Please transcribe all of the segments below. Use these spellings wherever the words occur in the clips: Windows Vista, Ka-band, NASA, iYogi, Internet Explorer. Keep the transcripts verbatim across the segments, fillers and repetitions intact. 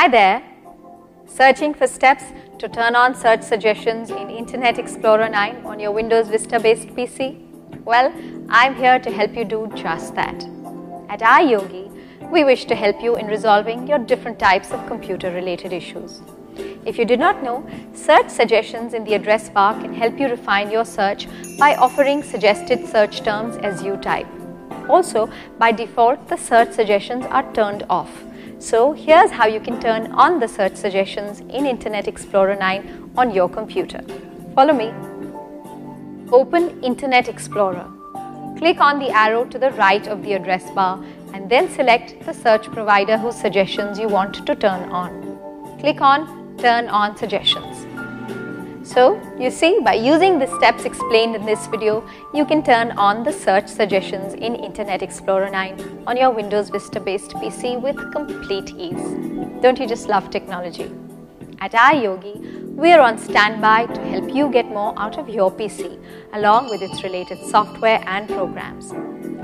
Hi there! Searching for steps to turn on search suggestions in Internet Explorer nine on your Windows Vista based P C? Well, I'm here to help you do just that. At iYogi, we wish to help you in resolving your different types of computer related issues. If you did not know, search suggestions in the address bar can help you refine your search by offering suggested search terms as you type. Also, by default, the search suggestions are turned off. So, here's how you can turn on the search suggestions in Internet Explorer nine on your computer. Follow me. Open Internet Explorer. Click on the arrow to the right of the address bar and then select the search provider whose suggestions you want to turn on. Click on Turn on suggestions. So, you see, by using the steps explained in this video, you can turn on the search suggestions in Internet Explorer nine on your Windows Vista based P C with complete ease. Don't you just love technology? At iYogi, we are on standby to help you get more out of your P C along with its related software and programs.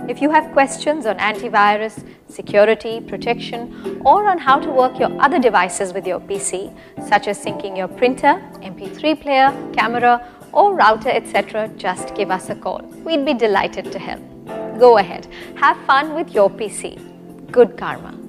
If you have questions on antivirus, security, protection, or on how to work your other devices with your P C, such as syncing your printer, M P three player, camera, or router, et cetera, just give us a call. We'd be delighted to help. Go ahead, have fun with your P C. Good karma.